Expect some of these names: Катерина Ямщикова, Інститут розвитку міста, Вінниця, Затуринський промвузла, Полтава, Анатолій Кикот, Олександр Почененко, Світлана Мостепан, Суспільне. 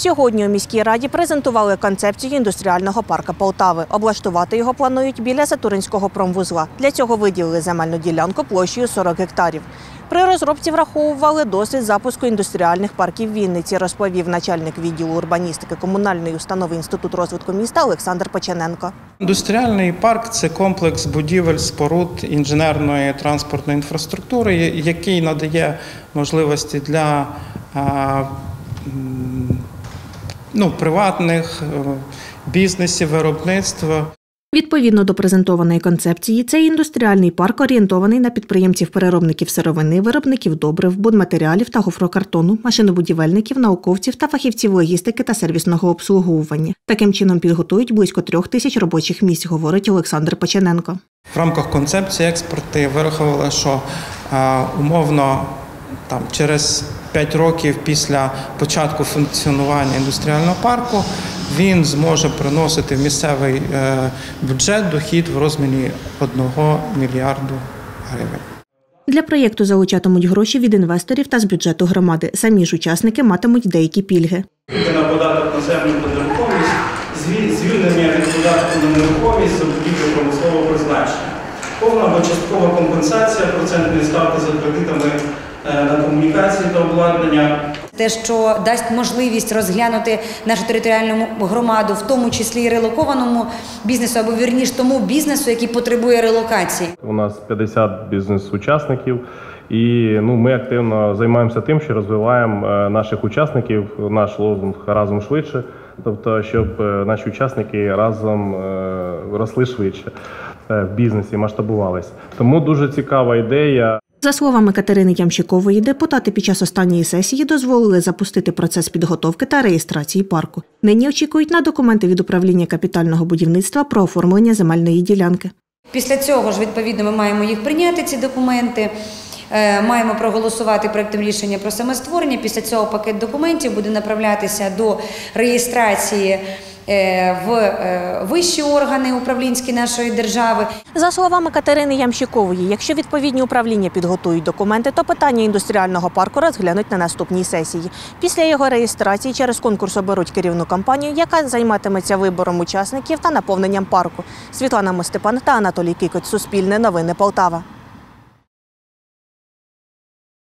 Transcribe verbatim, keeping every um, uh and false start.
Сьогодні у міській раді презентували концепцію індустріального парку Полтави. Облаштувати його планують біля Затуринського промвузла. Для цього виділили земельну ділянку площею сорок гектарів. При розробці враховували досвід запуску індустріальних парків Вінниці, розповів начальник відділу урбаністики комунальної установи «Інститут розвитку міста» Олександр Почененко. Індустріальний парк – це комплекс будівель, споруд, інженерної транспортної інфраструктури, який надає можливості для ну, приватних бізнесів, виробництва. Відповідно до презентованої концепції, цей індустріальний парк орієнтований на підприємців-переробників сировини, виробників добрив, будматеріалів та гофрокартону, машинобудівельників, науковців та фахівців логістики та сервісного обслуговування. Таким чином підготують близько трьох тисяч робочих місць, говорить Олександр Почененко. В рамках концепції експерти вирахували, що умовно там, через п'ять років після початку функціонування індустріального парку він зможе приносити в місцевий бюджет дохід в розмірі одного мільярду гривень. Для проєкту залучатимуть гроші від інвесторів та з бюджету громади. Самі ж учасники матимуть деякі пільги. На податок на землю та нерухомість, звільнення від податку на нерухомість за будівлю промислового призначення. Повна або часткова компенсація процентної ставки за кредитами на комунікації та обладнання. Те, що дасть можливість розглянути нашу територіальну громаду, в тому числі і релокованому бізнесу, або вірніше тому бізнесу, який потребує релокації. У нас п'ятдесят бізнес-учасників, і ну, ми активно займаємося тим, що розвиваємо наших учасників, наш лозунг «Разом швидше», тобто, щоб наші учасники разом росли швидше в бізнесі, масштабувалися. Тому дуже цікава ідея. За словами Катерини Ямщикової, депутати під час останньої сесії дозволили запустити процес підготовки та реєстрації парку. Нині очікують на документи від управління капітального будівництва про оформлення земельної ділянки. Після цього ж, відповідно, ми маємо їх прийняти, ці документи, маємо проголосувати проєктом рішення про самостворення. Після цього пакет документів буде направлятися до реєстрації в вищі органи управлінські нашої держави. За словами Катерини Ямщикової, якщо відповідні управління підготують документи, то питання індустріального парку розглянуть на наступній сесії. Після його реєстрації через конкурс оберуть керівну компанію, яка займатиметься вибором учасників та наповненням парку. Світлана Мостепан та Анатолій Кикот. Суспільне. Новини Полтава.